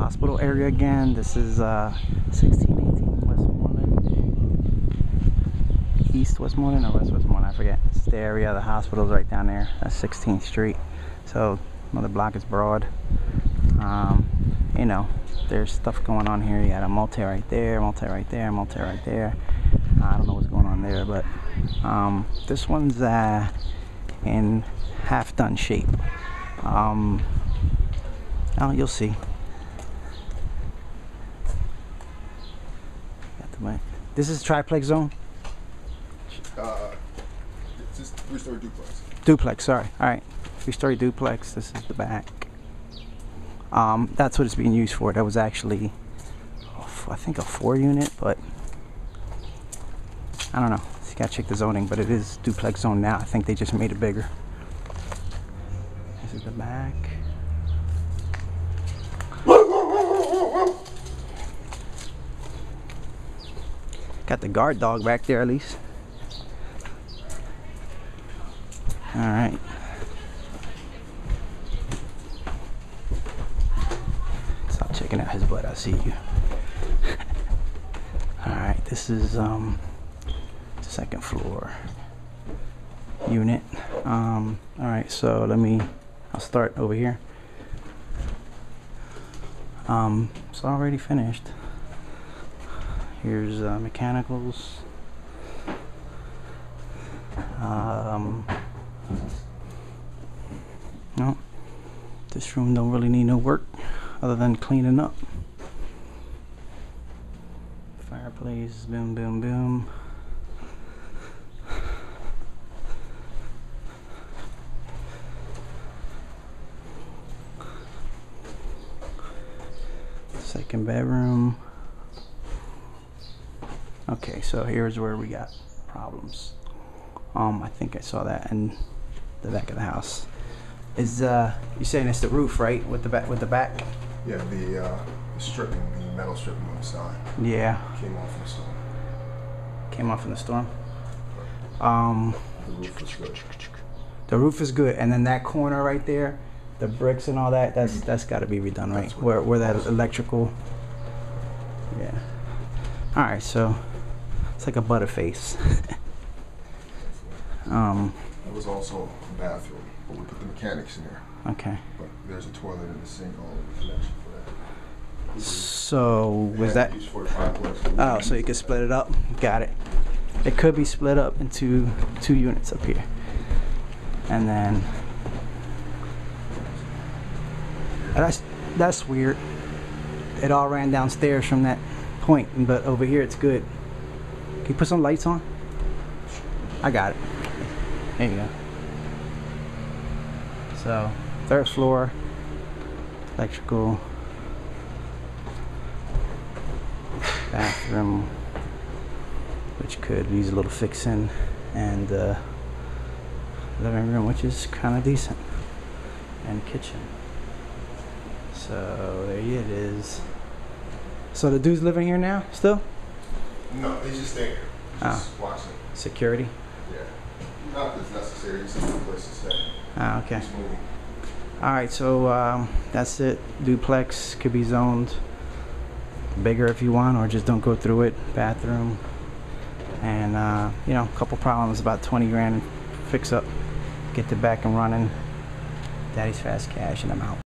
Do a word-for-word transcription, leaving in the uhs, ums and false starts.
hospital area again. This is uh, sixteen eighteen Westmoreland, East Westmoreland or West Westmoreland, I forget. It's the area, the hospital's right down there. That's sixteenth street. So another block is broad. Um, you know, there's stuff going on here. You got a multi right there, multi right there, multi right there. I don't know what's going on there, but um, this one's uh, in half done shape. Um, oh, you'll see. Got the mic. This is triplex zone. Uh, it's just three-story duplex. Duplex, sorry. All right, three-story duplex. This is the back. Um, that's what it's being used for. That was actually, I think, a four-unit, but I don't know. You gotta check the zoning, but it is duplex zone now. I think they just made it bigger. This is the back. Got the guard dog back there, at least. All right. Stop checking out his butt. I see you. All right. This is um. second floor unit. Um, all right, so let me, I'll start over here. Um, it's already finished. Here's uh, mechanicals. Um, no, this room don't really need no work other than cleaning up. Fireplace, boom, boom, boom. Second bedroom. Okay, so here's where we got problems. Um, I think I saw that in the back of the house. Is uh, you're saying it's the roof, right? With the back, with the back. Yeah, the uh, stripping, the metal stripping on the side. Yeah. Came off in the storm. Came off in the storm. Um. The roof is good. The roof is good, and then that corner right there. The bricks and all that, that's that's got to be redone, right? Where, where that electrical, yeah. All right, so it's like a butterface. um, That was also a bathroom, but we put the mechanics in there. Okay. But there's a toilet and a sink, all in the connection for that. So was that? Oh, so you could split it up. Got it. It could be split up into two units up here, and then. That's that's weird. It all ran downstairs from that point, but over here it's good. Can you put some lights on? I got it. There you go. So third floor, electrical, bathroom, which could use a little fixing, and uh, living room, which is kind of decent, and kitchen. So there it is. So the dude's living here now, still? No, he's just staying here. He's oh. Just watching. Security? Yeah. Not that it's necessary. He's just a place to stay. Ah, okay. He's moving. All right, so um, that's it. Duplex could be zoned bigger if you want, or just don't go through it. Bathroom, and uh, you know, a couple problems. About twenty grand, fix up, get the back and running. Daddy's Fast Cash, and I'm out.